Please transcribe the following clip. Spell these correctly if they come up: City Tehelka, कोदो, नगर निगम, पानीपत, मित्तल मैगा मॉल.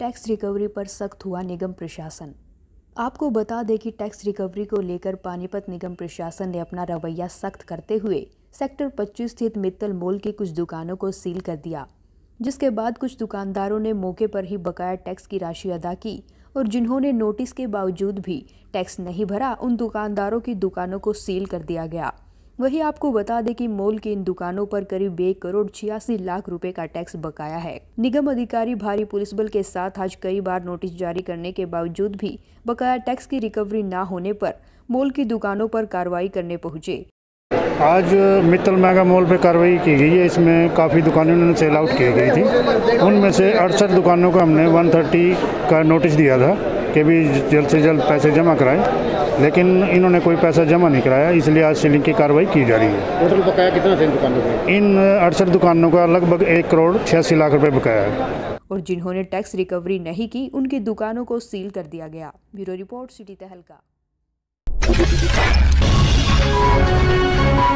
Tax recovery पर सख्त हुआ निगम प्रशासन। आपको बता दें कि टैक्स रिकवरी को लेकर पानीपत निगम प्रशासन ने अपना रवैया सख्त करते हुए सेक्टर 25 स्थित मित्तल मॉल की कुछ दुकानों को सील कर दिया, जिसके बाद कुछ दुकानदारों ने मौके पर ही बकाया टैक्स की राशि अदा की और जिन्होंने नोटिस के बावजूद भी टैक्स नहीं भरा उन दुकानदारों की दुकानों को सील कर दिया गया। वहीं आपको बता दें कि मॉल की इन दुकानों पर करीब 1 करोड़ 86 लाख रुपए का टैक्स बकाया है। निगम अधिकारी भारी पुलिस बल के साथ आज कई बार नोटिस जारी करने के बावजूद भी बकाया टैक्स की रिकवरी ना होने पर मॉल की दुकानों पर कार्रवाई करने पहुंचे। आज मित्तल मैगा मॉल पे कार्रवाई की गई है। इसमें काफ़ी दुकानों ने सेल आउट की गई थी, उनमें से 68 दुकानों को हमने 130 का नोटिस दिया था कि भी जल्द से जल्द पैसे जमा कराएं, लेकिन इन्होंने कोई पैसा जमा नहीं कराया, इसलिए आज सीलिंग की कार्रवाई की जा रही है। टोटल बकाया कितना था इन दुकानों पर? इन 68 दुकानों का लगभग 1 करोड़ 86 लाख रुपये बकाया है और जिन्होंने टैक्स रिकवरी नहीं की उनकी दुकानों को सील कर दिया गया। ब्यूरो रिपोर्ट, सिटी तहलका।